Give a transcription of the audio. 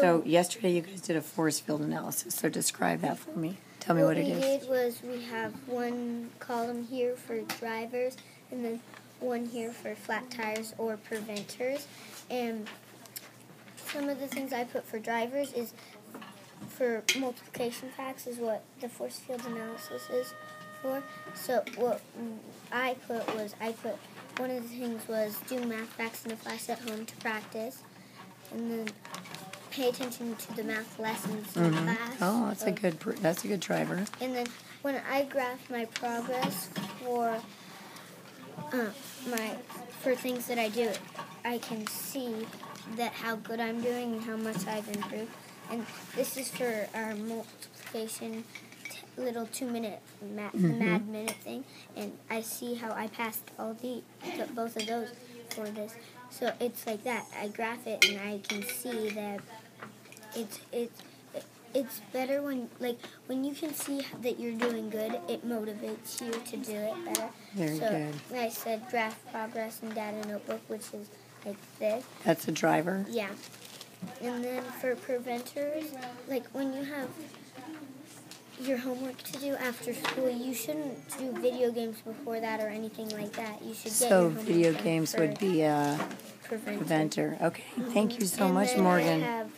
So yesterday you guys did a force field analysis, so describe that for me. Tell me what it is. What we did was we have one column here for drivers and then one here for flat tires or preventers. And some of the things I put for drivers is for multiplication facts is what the force field analysis is for. So what I put was one of the things was do math facts in a class at home to practice. And then pay attention to the math lessons in class. Oh, that's a good driver. And then when I graphed my progress for for things that I do, I can see that how good I'm doing and how much I've improved. And this is for our multiplication little 2 minute mad minute thing. And I see how I passed both of those for this. So it's like that. I graph it and I can see that it's better when you can see that you're doing good. It motivates you to do it better. Very good. I said graph progress in data notebook, which is like this. That's a driver. Yeah. And then for preventers, like when you have your homework to do after school, you shouldn't do video games before that or anything like that. You should get your homework done. So video games would be a preventer. Okay, thank you so much, Morgan.